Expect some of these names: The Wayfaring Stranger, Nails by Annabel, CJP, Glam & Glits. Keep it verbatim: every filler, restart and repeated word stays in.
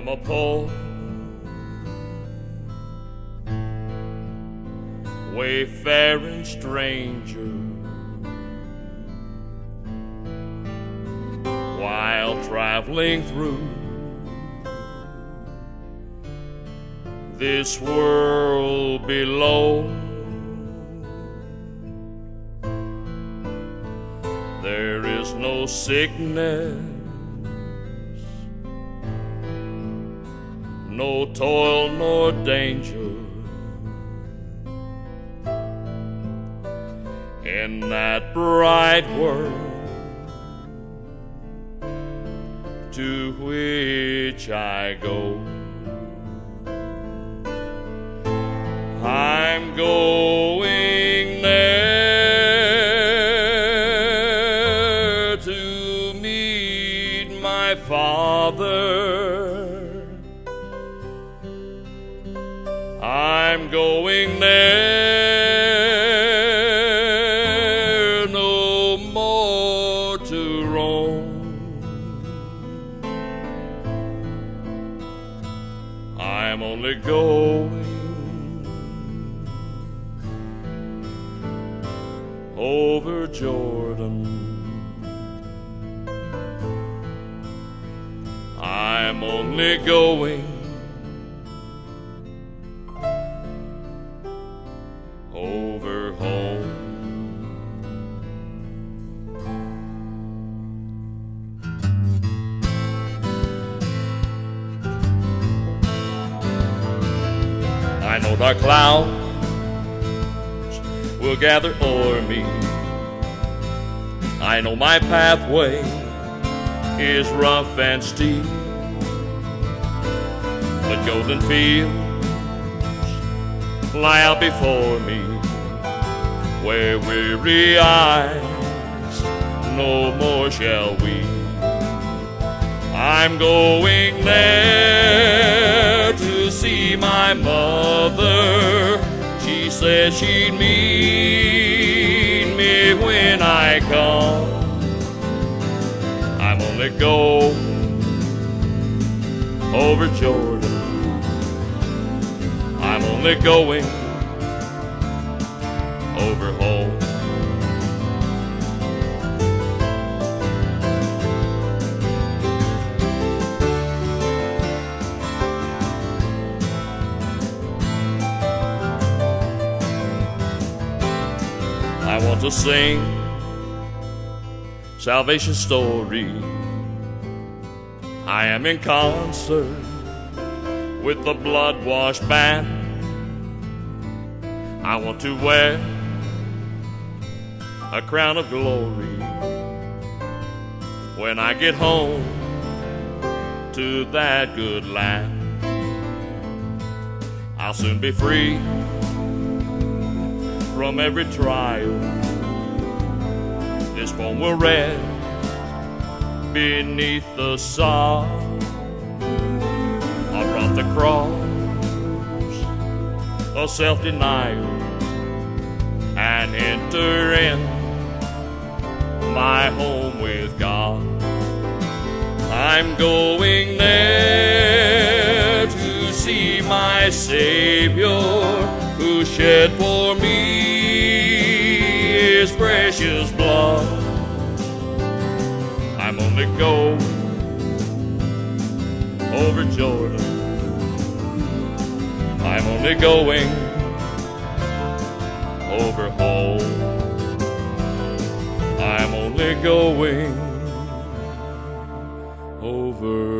am a Pole. Wayfaring stranger, while traveling through this world below, there is no sickness, no toil, nor danger, in that bright world to which I go. I'm going there to meet my Father. I'm going there no more to roam. I'm only going over Jordan. I'm only going over home. I know dark clouds will gather o'er me. I know my pathway is rough and steep, but golden fields lie out before me, where weary eyes no more shall weep. I'm going there to see my mother. She says she'd meet me when I come. I'm only going over Jordan. I'm only going over home. I want to sing salvation story. I am in concert with the blood-washed band. I want to wear a crown of glory when I get home to that good land. I'll soon be free from every trial. This poem will rest beneath the sun. I brought the cross of self-denial and enter in my home with God. I'm going there to see my Savior, who shed for me his precious blood. I'm only going over Jordan. I'm only going over home. I'm only going over